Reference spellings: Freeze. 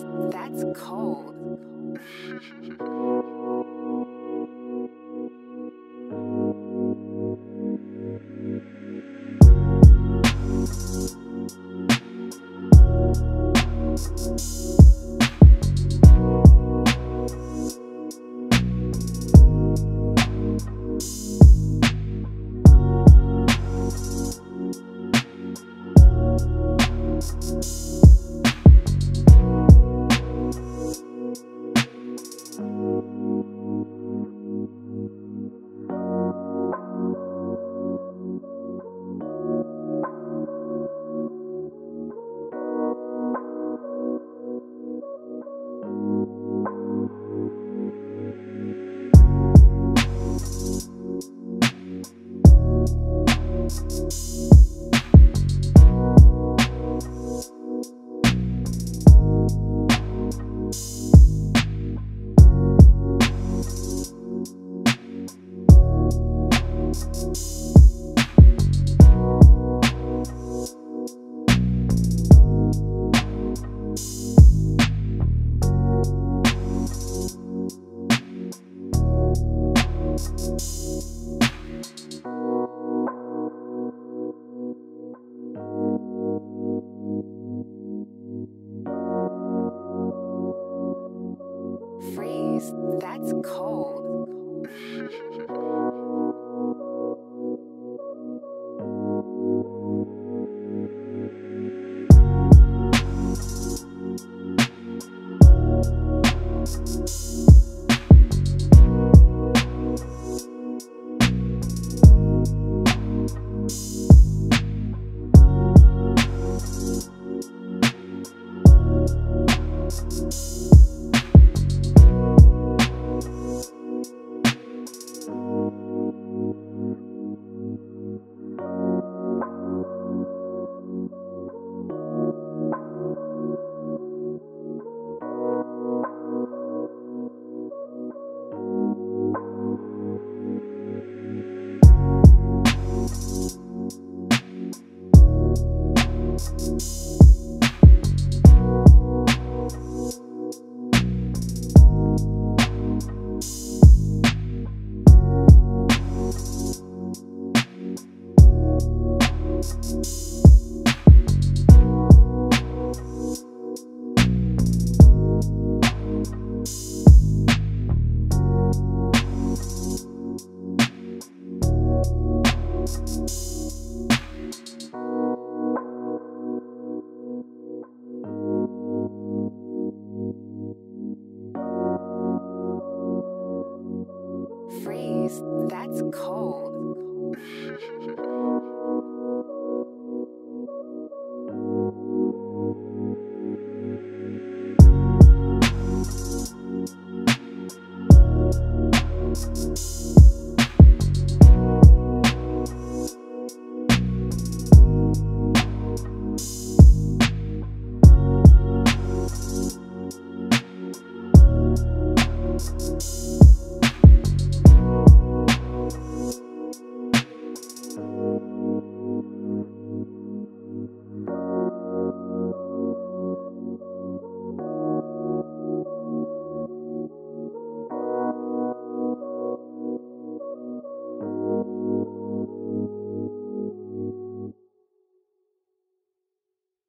Freeze? That's cold.